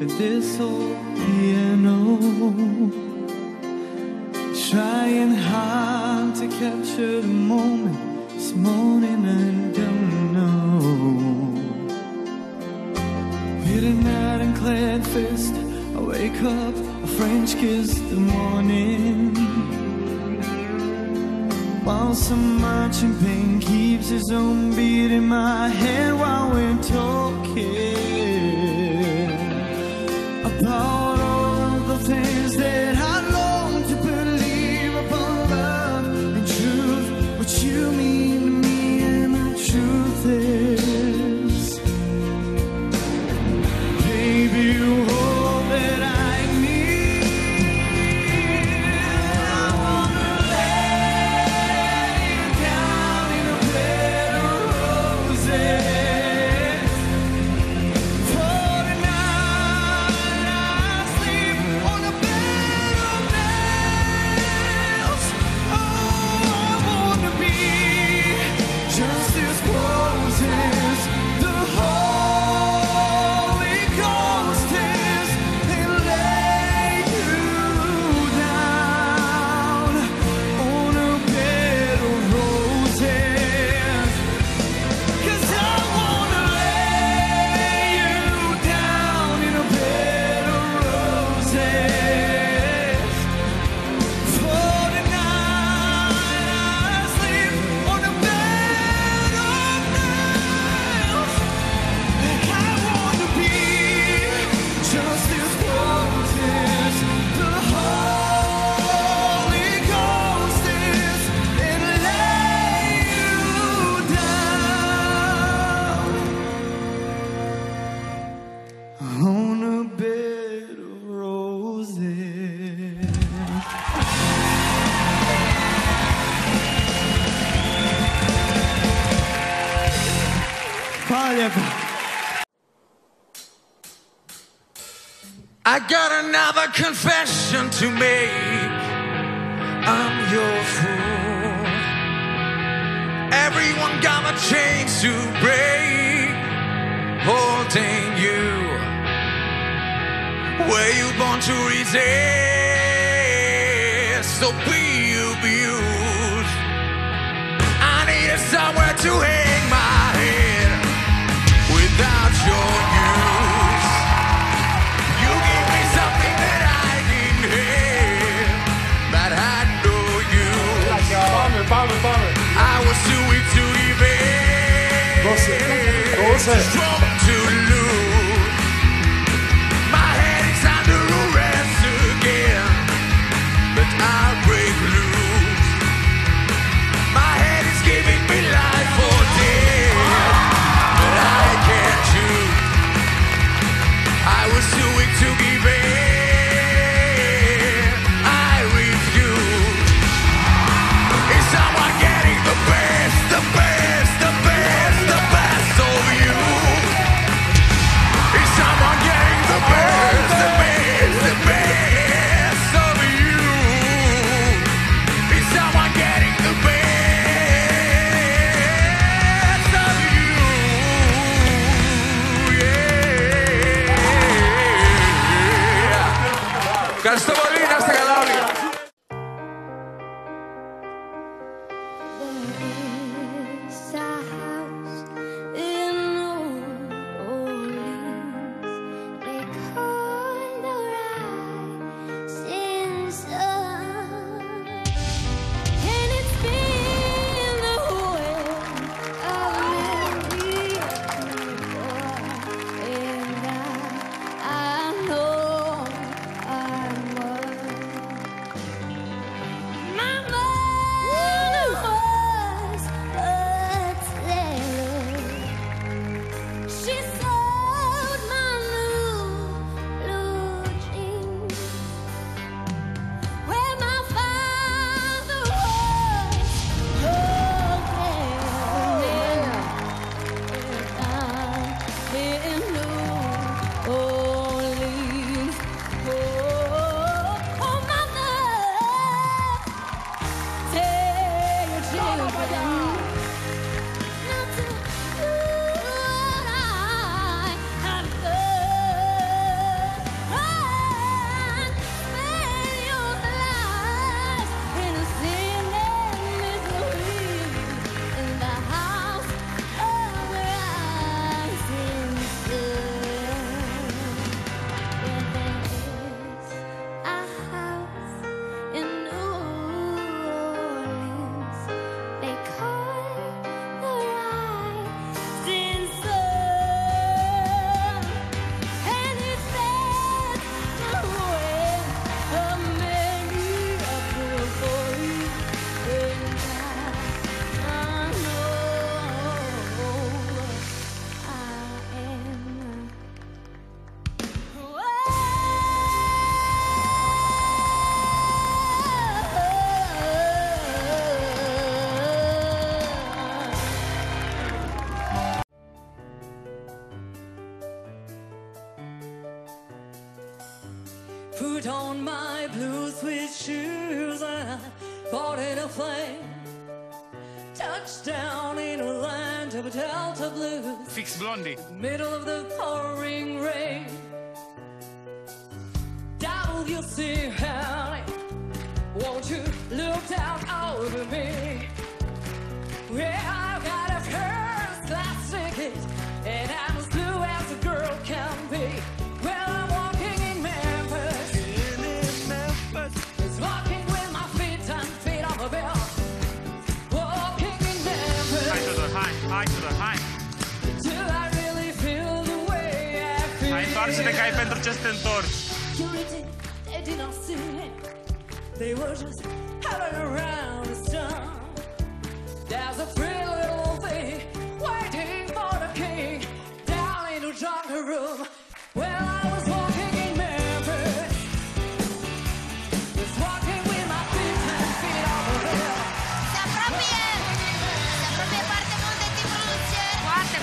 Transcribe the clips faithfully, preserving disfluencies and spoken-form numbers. this'll be an old. Trying hard to capture the moment, this morning I don't know. With a night and clad fist, I wake up, a French kiss the morning, while some marching pain keeps its own beat in my head while we're talking about all the things that I long to believe upon love and truth, what you mean to me, and the truth is, baby. I got another confession to make. I'm your fool. Everyone got my chains to break, holding you. Were you born to resist, so be abused? I needed somewhere to hang my head without your. I was doing to evade, strong to lose. My head is under arrest again, but I'll break loose. My head is giving me life for death, but I can't choose. I was doing to evade. Lord, I love Put on my blue suede shoes and I caught in a plane. Touchdown in a land of Delta blues. Fix Blondie. Middle of the pouring rain. W C, honey, won't you look down over me? Yeah, I've got a first class ticket and I'm as blue as a girl can be. Well, I'm walking in Memphis. In Memphis. It's walking with my feet and feet on the bell. Walking in Memphis. High to the high, high to the high. Do I really feel the way I feel? Ai întoarce de cai pentru ce te întorci. They did not see it. They were just hanging around the sun. There's a pretty little thing waiting for the king down in the jungle room. Well, I was walking in Memphis, just walking with my feet and feet on the hill. Se apropie, se apropie foarte mult de timpul lucier. Foarte mult.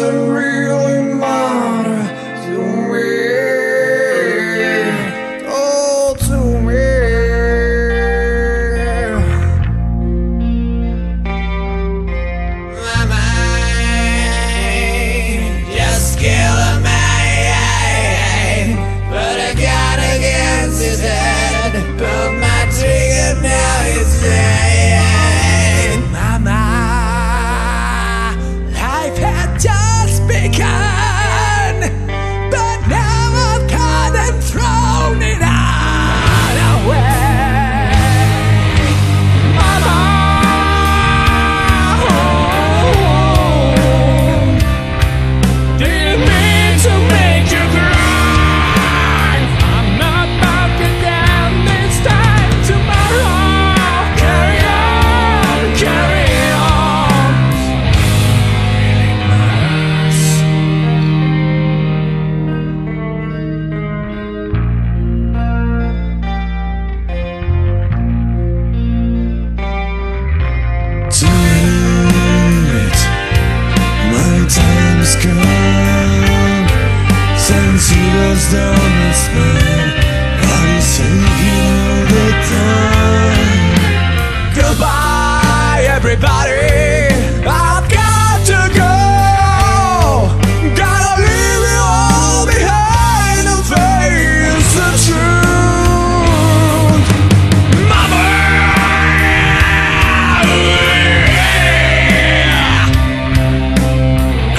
doesn't really matter to me, oh to me. Mama, just kill me. Since he was down and spent, are you thinking all the time? Goodbye, everybody. I've got to go. Gotta leave you all behind and face the truth. Mama, I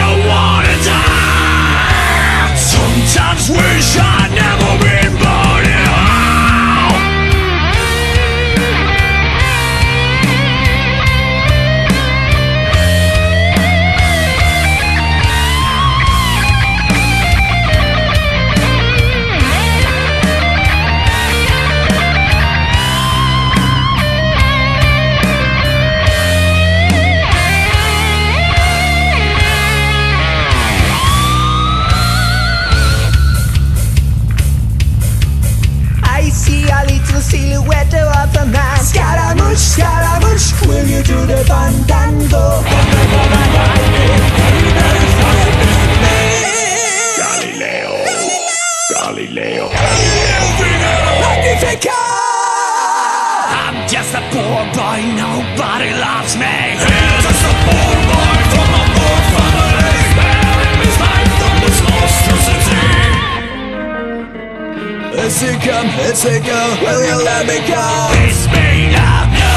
don't wanna die. Sometimes wish I'd never been born at all. I see a little silhouette of a man. Scaramouche, Scaramouche, will you do the fandango? Galileo, Galileo, Magnificat! I'm just a poor boy, nobody loves me. I'm just a poor boy from a poor family. Sparing his life from this monstrosity. It's a come, it's a go, will you let me go? It's made up, no,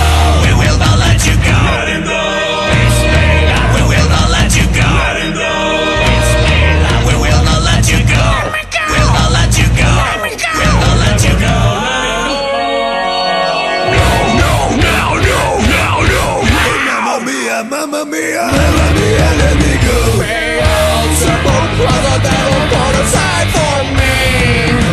we will not let you go. Let him go. It's made up, we will not let you go. Let him go. It's made up, we will not let you go. We'll not let you go. We'll not let you go. No, no, no, no, no, no. Mamma mia, mamma mia, mamma mia, let me go. Pay all support, brother, that will put aside for me.